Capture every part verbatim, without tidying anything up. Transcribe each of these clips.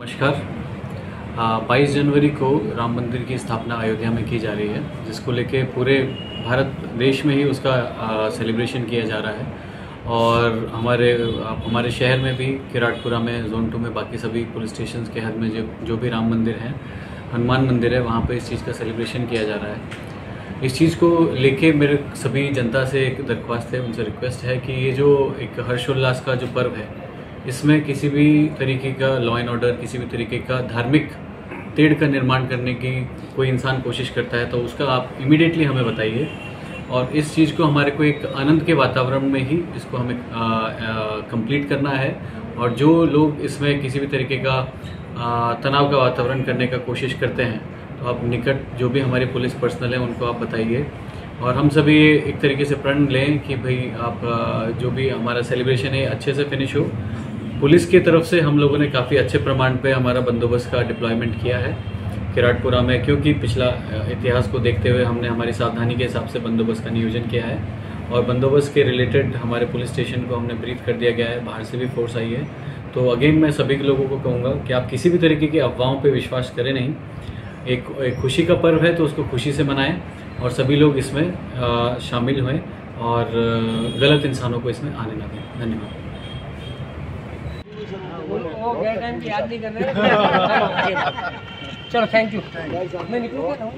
नमस्कार। बाईस जनवरी को राम मंदिर की स्थापना अयोध्या में की जा रही है, जिसको लेके पूरे भारत देश में ही उसका सेलिब्रेशन किया जा रहा है। और हमारे हमारे शहर में भी किराटपुरा में जोन टू में बाकी सभी पुलिस स्टेशन के हद में जो जो भी राम मंदिर हैं, हनुमान मंदिर है, वहाँ पे इस चीज़ का सेलिब्रेशन किया जा रहा है। इस चीज़ को लेके मेरे सभी जनता से एक दरख्वास्त है, उनसे रिक्वेस्ट है कि ये जो एक हर्षोल्लास का जो पर्व है, इसमें किसी भी तरीके का लॉ एंड ऑर्डर, किसी भी तरीके का धार्मिक तेड़ का निर्माण करने की कोई इंसान कोशिश करता है तो उसका आप इमीडिएटली हमें बताइए। और इस चीज़ को हमारे को एक आनंद के वातावरण में ही इसको हमें कंप्लीट करना है। और जो लोग इसमें किसी भी तरीके का आ, तनाव का वातावरण करने का कोशिश करते हैं तो आप निकट जो भी हमारे पुलिस पर्सनल हैं उनको आप बताइए। और हम सभी एक तरीके से प्रण लें कि भाई आप जो भी हमारा सेलिब्रेशन है अच्छे से फिनिश हो। पुलिस की तरफ से हम लोगों ने काफ़ी अच्छे प्रमाण पे हमारा बंदोबस्त का डिप्लॉयमेंट किया है किराटपुरा में, क्योंकि पिछला इतिहास को देखते हुए हमने हमारी सावधानी के हिसाब से बंदोबस्त का नियोजन किया है। और बंदोबस्त के रिलेटेड हमारे पुलिस स्टेशन को हमने ब्रीफ कर दिया गया है, बाहर से भी फोर्स आई है। तो अगेन मैं सभी लोगों को कहूँगा कि आप किसी भी तरीके की अफवाहों पर विश्वास करें नहीं। एक, एक खुशी का पर्व है तो उसको खुशी से मनाएं और सभी लोग इसमें आ, शामिल हों और गलत इंसानों को इसमें आने ना दें। धन्यवाद। चलो, थैंक यू। मैं निकलूँगा।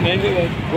नहीं नहीं